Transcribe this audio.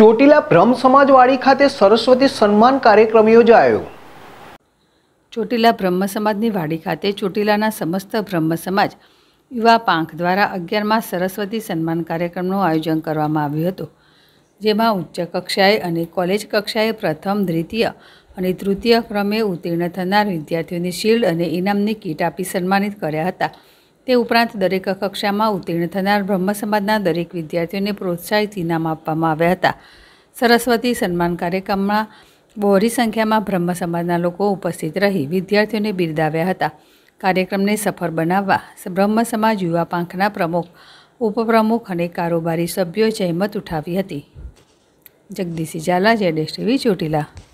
चोटीला ब्रह्म समाजवाड़ी खाते सरस्वती सन्मान कार्यक्रम योजायो। चोटीला ब्रह्म समाजनी वाड़ी खाते चोटीलाना समस्त ब्रह्म समाज युवा પાંખ द्वारा 11मा सरस्वती सन्मान कार्यक्रमનું आयोजन કરવામાં આવ્યું હતું, જેમાં ઉચ્ચ કક્ષાએ અને કોલેજ કક્ષાએ પ્રથમ, દ્વિતીય અને તૃતીય ક્રમે ઉત્તીર્ણ થનાર વિદ્યાર્થીઓને શિલ્ડ અને ઇનામની કીટ આપી સન્માનિત કર્યા હતા। તે ઉપરાંત દરેક કક્ષામાં ઉત્તીર્ણ થનાર બ્રહ્મ સમાજના દરેક વિદ્યાર્થીઓને પ્રોત્સાહિત ઇનામ આપવામાં આવ્યા હતા। સરસ્વતી સન્માન કાર્યક્રમમાં બહોળી સંખ્યામાં બ્રહ્મ સમાજના લોકો ઉપસ્થિત રહી વિદ્યાર્થીઓને બિરદાવ્યા હતા। कार्यक्रम ने सफल बनावा ब्रह्म समाज युवा પાંખના प्रमुख, उपप्रमुख और कारोबारी सभ्यों जहमत उठावी हती। जगदीश सिंह झाला, ZSTV चोटीला।